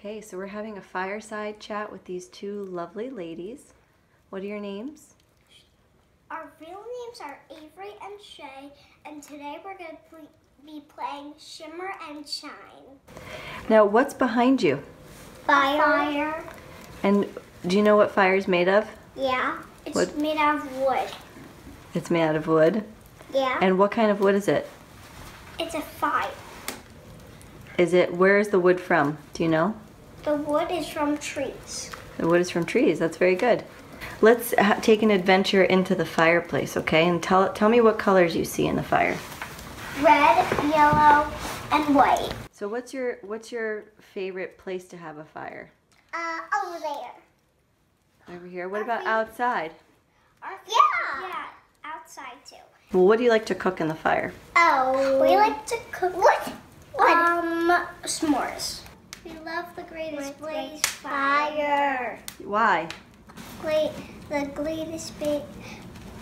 Okay, so we're having a fireside chat with these two lovely ladies. What are your names? Our real names are Avery and Shay, and today we're going to be playing Shimmer and Shine. Now, what's behind you? Fire. And do you know what fire's made of? Yeah, it's made out of wood. It's made out of wood? Yeah. And what kind of wood is it? It's a fire. Is it, where is the wood from? Do you know? The wood is from trees. The wood is from trees, that's very good. Let's take an adventure into the fireplace, okay? And tell me what colors you see in the fire. Red, yellow, and white. So what's your favorite place to have a fire? Over there. Over here? What about outside? Yeah, outside too. Well, what do you like to cook in the fire? Oh, we like to cook s'mores. We love the Greatest Blaze fire. Why? The Greatest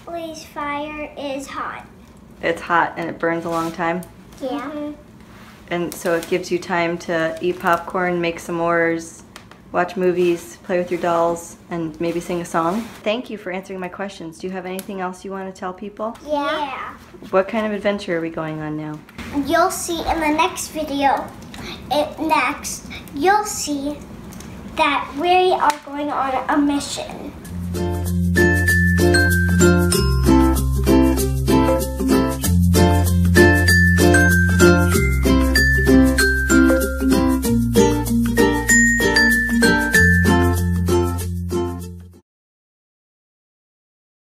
Blaze fire is hot. It's hot and it burns a long time? Yeah. Mm-hmm. And so it gives you time to eat popcorn, make s'mores, watch movies, play with your dolls, and maybe sing a song. Thank you for answering my questions. Do you have anything else you want to tell people? Yeah. What kind of adventure are we going on now? You'll see in the next video, you'll see that we are going on a mission.